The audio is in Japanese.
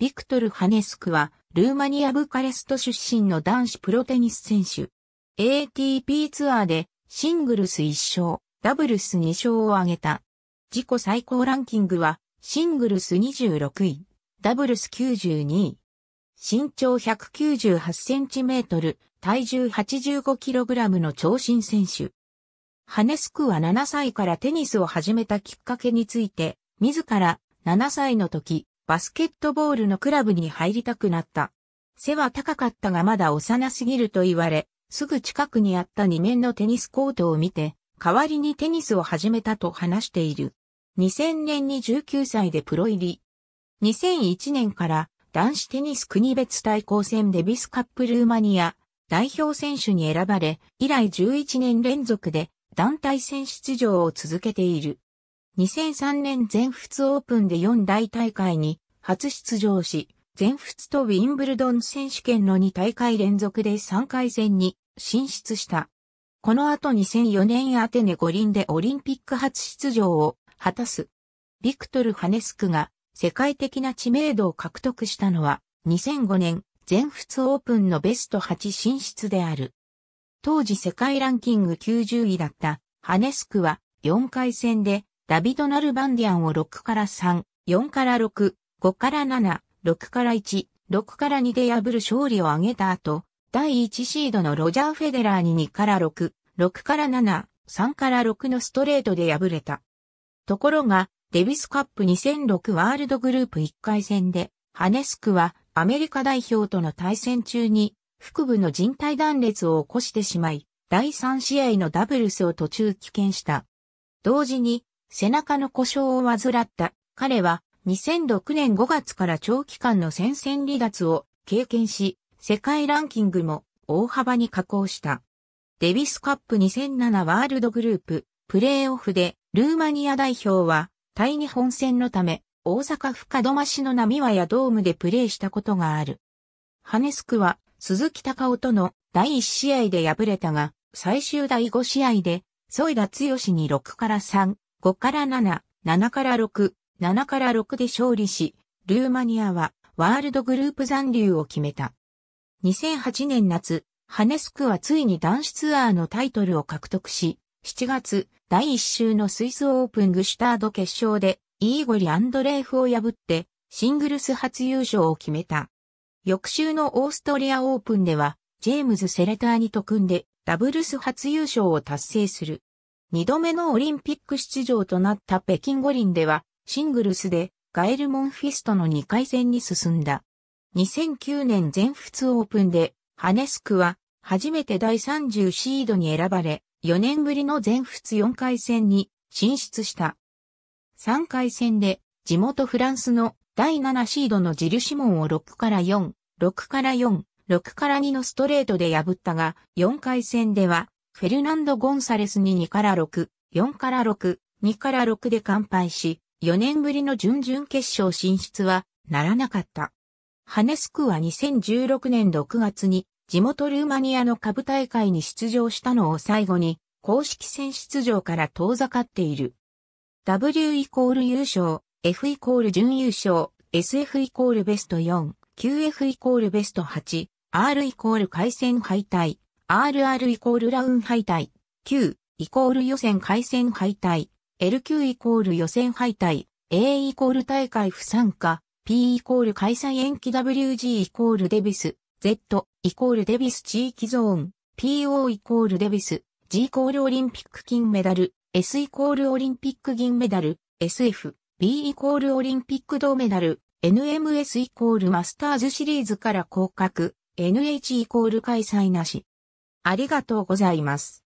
ビクトル・ハネスクは、ルーマニア・ブカレスト出身の男子プロテニス選手。ATP ツアーで、シングルス1勝、ダブルス2勝を挙げた。自己最高ランキングは、シングルス26位、ダブルス92位。身長198センチメートル、体重85キログラムの長身選手。ハネスクは7歳からテニスを始めたきっかけについて、自ら7歳の時、バスケットボールのクラブに入りたくなった。背は高かったがまだ幼すぎると言われ、すぐ近くにあった2面のテニスコートを見て、代わりにテニスを始めたと話している。2000年に19歳でプロ入り。2001年から、男子テニス国別対抗戦デビスカップルーマニア代表選手に選ばれ、以来11年連続で団体戦出場を続けている。2003年全仏オープンで4大大会に初出場し、全仏とウィンブルドン選手権の2大会連続で3回戦に進出した。この後2004年アテネ五輪でオリンピック初出場を果たす。ビクトル・ハネスクが、世界的な知名度を獲得したのは2005年全仏オープンのベスト8進出である。当時世界ランキング90位だったハネスクは4回戦でダビド・ナルバンディアンを6から3、4から6、5から7、6から1、6から2で破る勝利を挙げた後、第1シードのロジャー・フェデラーに2から6、6から7、3から6のストレートで敗れた。ところが、デビスカップ2006ワールドグループ1回戦で、ハネスクはアメリカ代表との対戦中に腹部の靭帯断裂を起こしてしまい、第3試合のダブルスを途中棄権した。同時に背中の故障を患った彼は2006年5月から長期間の戦線離脱を経験し、世界ランキングも大幅に下降した。デビスカップ2007ワールドグループプレーオフでルーマニア代表は、対日本戦のため、大阪府門真市の浪速ドームでプレーしたことがある。ハネスクは、鈴木孝夫との第1試合で敗れたが、最終第5試合で、添田剛に6から3、5から7、7から6、7から6で勝利し、ルーマニアはワールドグループ残留を決めた。2008年夏、ハネスクはついに男子ツアーのタイトルを獲得し、7月、第1週のスイスオープングシュタード決勝で、イーゴリ・アンドレーフを破って、シングルス初優勝を決めた。翌週のオーストリアオープンでは、ジェームズ・セレターニと組んで、ダブルス初優勝を達成する。2度目のオリンピック出場となった北京五輪では、シングルスで、ガエル・モンフィスとの2回戦に進んだ。2009年全仏オープンで、ハネスクは、初めて第30シードに選ばれ、4年ぶりの全仏4回戦に進出した。3回戦で地元フランスの第7シードのジル・シモンを6から4、6から4、6から2のストレートで破ったが、4回戦ではフェルナンド・ゴンサレスに2から6、4から6、2から6で完敗し、4年ぶりの準々決勝進出はならなかった。ハネスクは2016年6月に地元ルーマニアの下部大会に出場したのを最後に、公式戦出場から遠ざかっている。W= 優勝、F= 準優勝、SF= ベスト4、QF= ベスト8、R= 回戦敗退、RR= ラウン敗退、Q= 予選回戦敗退、LQ= 予選敗退、A= 大会不参加、P= 開催延期 WG= デビス。Z= デビス地域ゾーン、PO= デビス、G= オリンピック金メダル、S= オリンピック銀メダル、SF、B= オリンピック銅メダル、NMS= マスターズシリーズから降格、NH= 開催なし。ありがとうございます。